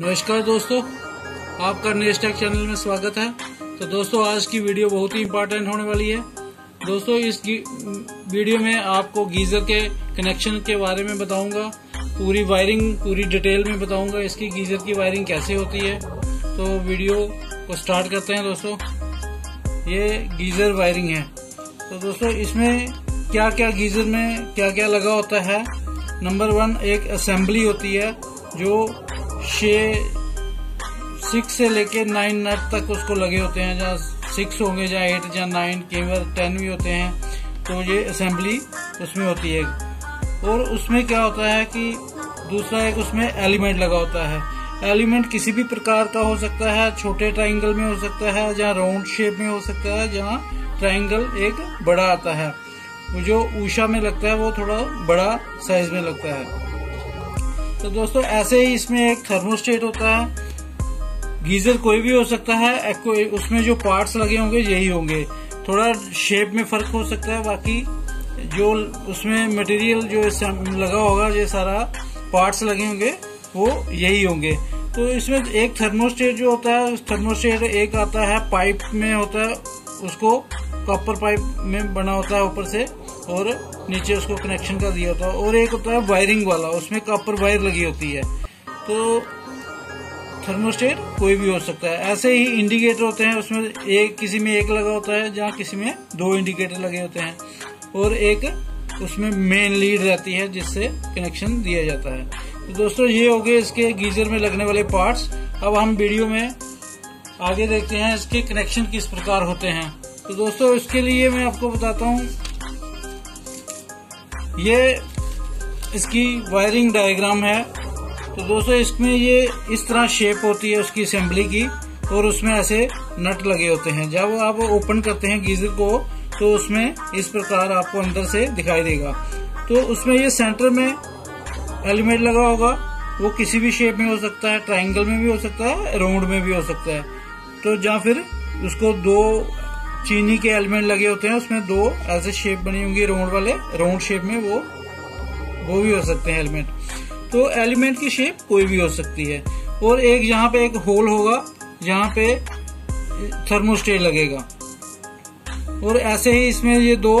नमस्कार दोस्तों, आपका नरेश टेक चैनल में स्वागत है। तो दोस्तों, आज की वीडियो बहुत ही इम्पोर्टेंट होने वाली है। दोस्तों, इस वीडियो में आपको गीजर के कनेक्शन के बारे में बताऊंगा, पूरी वायरिंग पूरी डिटेल में बताऊंगा, इसकी गीजर की वायरिंग कैसे होती है। तो वीडियो को स्टार्ट करते हैं। दोस्तों, ये गीजर वायरिंग है। तो दोस्तों, इसमें क्या क्या गीजर में क्या क्या लगा होता है। नंबर वन, एक असेंबली होती है जो 6 से लेके 9 नट तक उसको लगे होते हैं, जहाँ 6 होंगे, जहाँ 8, जहाँ 9, कई बार 10 भी होते हैं। तो ये असेंबली उसमें होती है। और उसमें क्या होता है कि दूसरा एक उसमें एलिमेंट लगा होता है। एलिमेंट किसी भी प्रकार का हो सकता है, छोटे ट्राइंगल में हो सकता है, जहाँ राउंड शेप में हो सकता है, जहाँ ट्राइंगल एक बड़ा आता है। जो ऊषा में लगता है वो थोड़ा बड़ा साइज में लगता है। तो दोस्तों, ऐसे ही इसमें एक थर्मोस्टेट होता है। गीजर कोई भी हो सकता है, उसमें जो पार्ट्स लगे होंगे यही होंगे, थोड़ा शेप में फर्क हो सकता है, बाकी जो उसमें मटेरियल जो लगा होगा, ये सारा पार्ट्स लगे होंगे वो यही होंगे। तो इसमें एक थर्मोस्टेट जो होता है, थर्मोस्टेट एक आता है पाइप में होता है, उसको कॉपर पाइप में बना होता है ऊपर से और नीचे उसको कनेक्शन का दिया होता है। और एक होता है वायरिंग वाला, उसमें कॉपर वायर लगी होती है। तो थर्मोस्टेट कोई भी हो सकता है। ऐसे ही इंडिकेटर होते हैं, उसमें एक किसी में एक लगा होता है, जहाँ किसी में 2 इंडिकेटर लगे होते हैं, और एक उसमें मेन लीड रहती है जिससे कनेक्शन दिया जाता है। तो दोस्तों, ये हो गए इसके गीजर में लगने वाले पार्ट्स। अब हम वीडियो में आगे देखते हैं इसके कनेक्शन किस प्रकार होते हैं। तो दोस्तों, इसके लिए मैं आपको बताता हूँ, ये इसकी वायरिंग डायग्राम है। तो दोस्तों, इसमें ये इस तरह शेप होती है उसकी असेंबली की, और उसमें ऐसे नट लगे होते हैं। जब आप ओपन करते हैं गीजर को तो उसमें इस प्रकार आपको अंदर से दिखाई देगा। तो उसमें ये सेंटर में एलिमेंट लगा होगा, वो किसी भी शेप में हो सकता है, ट्राइंगल में भी हो सकता है, राउंड में भी हो सकता है। तो जहाँ फिर उसको 2 चीनी के एलिमेंट लगे होते हैं, उसमें 2 ऐसे शेप बनी होंगी राउंड वाले, राउंड शेप में वो भी हो सकते हैं एलिमेंट। तो एलिमेंट की शेप कोई भी हो सकती है। और एक यहाँ पे एक होल होगा जहाँ पे थर्मोस्टेट लगेगा। और ऐसे ही इसमें ये 2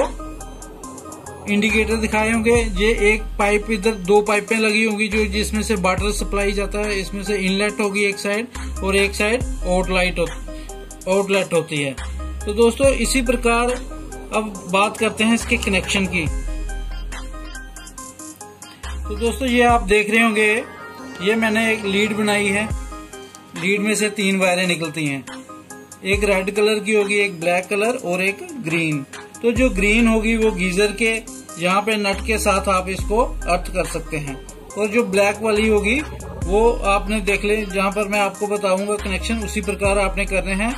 इंडिकेटर दिखाए होंगे। ये एक पाइप, इधर 2 पाइपें लगी होंगी जो जिसमें से वाटर सप्लाई जाता है। इसमें से इनलेट होगी एक साइड, और एक साइड आउटलेट होती है। तो दोस्तों, इसी प्रकार अब बात करते हैं इसके कनेक्शन की। तो दोस्तों, ये आप देख रहे होंगे, ये मैंने एक लीड बनाई है। लीड में से 3 वायरें निकलती हैं, एक रेड कलर की होगी, एक ब्लैक कलर और एक ग्रीन। तो जो ग्रीन होगी वो गीजर के यहाँ पे नट के साथ आप इसको अर्थ कर सकते हैं, और जो ब्लैक वाली होगी वो आपने देख ले, जहाँ पर मैं आपको बताऊंगा कनेक्शन, उसी प्रकार आपने करने हैं।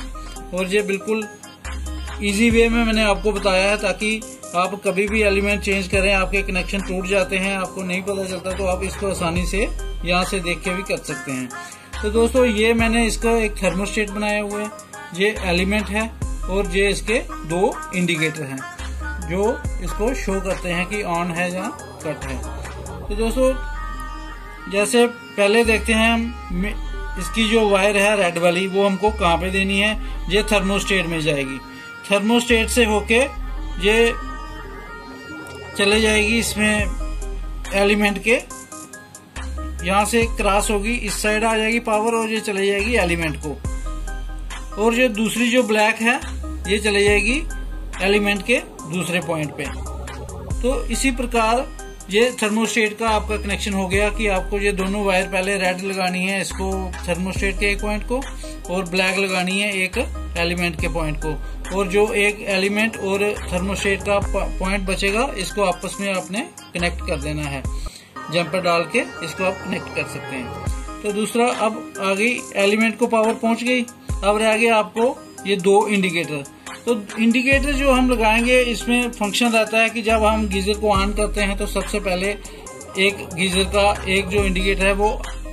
और ये बिल्कुल इजी वे में मैंने आपको बताया है, ताकि आप कभी भी एलिमेंट चेंज करें, आपके कनेक्शन टूट जाते हैं, आपको नहीं पता चलता, तो आप इसको आसानी से यहाँ से देख के भी कर सकते हैं। तो दोस्तों, ये मैंने इसका एक थर्मोस्टेट बनाया हुआ है, ये एलिमेंट है, और ये इसके 2 इंडिकेटर हैं जो इसको शो करते हैं कि ऑन है या कट है। तो दोस्तों, जैसे पहले देखते हैं हम, इसकी जो वायर है रेड वाली वो हमको कहाँ पे देनी है। ये थर्मोस्टेट में जाएगी, थर्मोस्टेट से होके ये चले जाएगी इसमें एलिमेंट के, यहाँ से क्रॉस होगी, इस साइड आ जाएगी पावर, और ये चले जाएगी एलिमेंट को। और ये दूसरी जो ब्लैक है ये चले जाएगी एलिमेंट के दूसरे पॉइंट पे। तो इसी प्रकार ये थर्मोस्टेट का आपका कनेक्शन हो गया कि आपको ये दोनों वायर पहले रेड लगानी है इसको थर्मोस्टेट के एक पॉइंट को, और ब्लैक लगानी है एक एलिमेंट के पॉइंट को। और जो एक एलिमेंट और थर्मोस्टेट का पॉइंट बचेगा इसको आपस में आपने कनेक्ट कर देना है, जम्पर डाल के इसको आप कनेक्ट कर सकते हैं। तो दूसरा, अब आ गई एलिमेंट को पावर पहुंच गई, अब रह गया आपको ये 2 इंडिकेटर। तो इंडिकेटर जो हम लगाएंगे इसमें फंक्शन रहता है कि जब हम गीजर को ऑन करते हैं तो सबसे पहले एक गीजर का एक जो इंडिकेटर है वो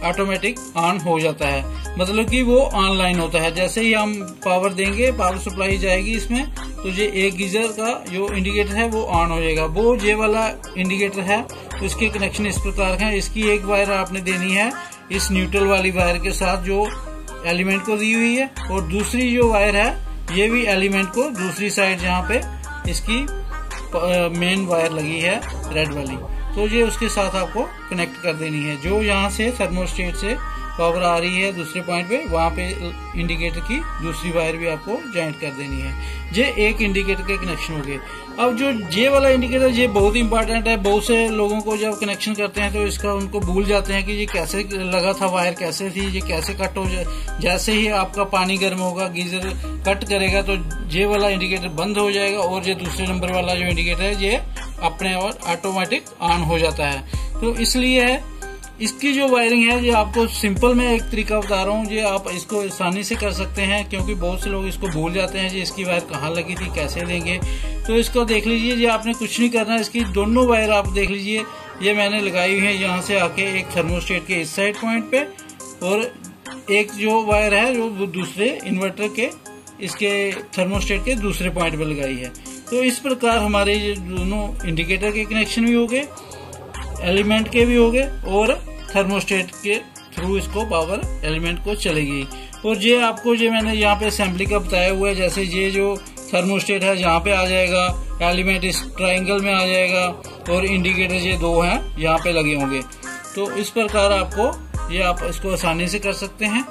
ऑटोमेटिक ऑन हो जाता है, मतलब कि वो ऑनलाइन होता है। जैसे ही हम पावर देंगे, पावर सप्लाई जाएगी इसमें, तो ये एक गीजर का जो इंडिकेटर है वो ऑन हो जाएगा। वो ये वाला इंडिकेटर है, तो इसके कनेक्शन इस प्रकार हैं। इसकी एक वायर आपने देनी है इस न्यूट्रल वाली वायर के साथ जो एलिमेंट को दी हुई है, और दूसरी जो वायर है ये भी एलिमेंट को दूसरी साइड जहाँ पे इसकी मेन वायर लगी है रेड वाली, तो ये उसके साथ आपको कनेक्ट कर देनी है। जो यहाँ से थर्मोस्टेट से पावर आ रही है दूसरे पॉइंट पे, वहाँ पे इंडिकेटर की दूसरी वायर भी आपको जॉइंट कर देनी है। ये एक इंडिकेटर के कनेक्शन हो गए। अब जो ये वाला इंडिकेटर ये बहुत ही इंपॉर्टेंट है। बहुत से लोगों को जब कनेक्शन करते हैं तो इसका उनको भूल जाते हैं कि ये कैसे लगा था, वायर कैसे थी, ये कैसे कट हो जाए। जैसे ही आपका पानी गर्म होगा, गीजर कट करेगा, तो ये वाला इंडिकेटर बंद हो जाएगा और ये दूसरे नंबर वाला जो इंडिकेटर है ये अपने और ऑटोमेटिक ऑन हो जाता है। तो इसलिए इसकी जो वायरिंग है ये आपको सिंपल में एक तरीका बता रहा हूँ, ये आप इसको आसानी से कर सकते हैं, क्योंकि बहुत से लोग इसको भूल जाते हैं कि इसकी वायर कहाँ लगी थी, कैसे लेंगे। तो इसको देख लीजिए, ये आपने कुछ नहीं करना। इसकी दोनों वायर आप देख लीजिए, ये मैंने लगाई हुई है यहाँ से आके एक थर्मोस्टेट के इस साइड पॉइंट पे, और एक जो वायर है वो दूसरे इन्वर्टर के इसके थर्मोस्टेट के दूसरे पॉइंट पर लगाई है। तो इस प्रकार हमारे दोनों इंडिकेटर के कनेक्शन भी हो गए, एलिमेंट के भी हो गए, और थर्मोस्टेट के थ्रू इसको पावर एलिमेंट को चलेगी। और ये आपको ये मैंने यहाँ पे असेंबली का बताया हुआ है, जैसे ये जो थर्मोस्टेट है यहाँ पे आ जाएगा, एलिमेंट इस ट्राइंगल में आ जाएगा, और इंडिकेटर ये दो हैं यहाँ पे लगे होंगे। तो इस प्रकार आपको ये आप इसको आसानी से कर सकते हैं।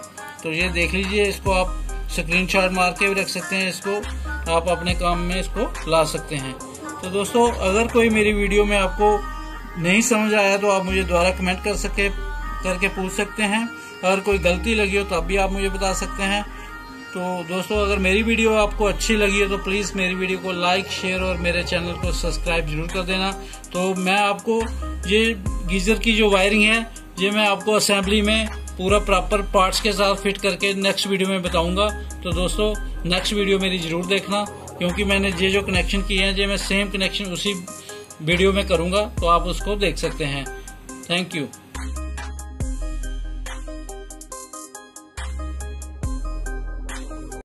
तो ये देख लीजिए, इसको आप स्क्रीन शॉट मार के भी रख सकते हैं, इसको आप अपने काम में इसको ला सकते हैं। तो दोस्तों, अगर कोई मेरी वीडियो में आपको नहीं समझ आया तो आप मुझे द्वारा कमेंट करके पूछ सकते हैं। अगर कोई गलती लगी हो तो आप भी आप मुझे बता सकते हैं। तो दोस्तों, अगर मेरी वीडियो आपको अच्छी लगी हो तो प्लीज़ मेरी वीडियो को लाइक, शेयर और मेरे चैनल को सब्सक्राइब जरूर कर देना। तो मैं आपको ये गीज़र की जो वायरिंग है ये मैं आपको असेंबली में पूरा प्रॉपर पार्ट्स के साथ फिट करके नेक्स्ट वीडियो में बताऊंगा। तो दोस्तों, नेक्स्ट वीडियो मेरी ज़रूर देखना, क्योंकि मैंने ये जो कनेक्शन किए हैं ये मैं सेम कनेक्शन उसी वीडियो में करूंगा, तो आप उसको देख सकते हैं। Thank you.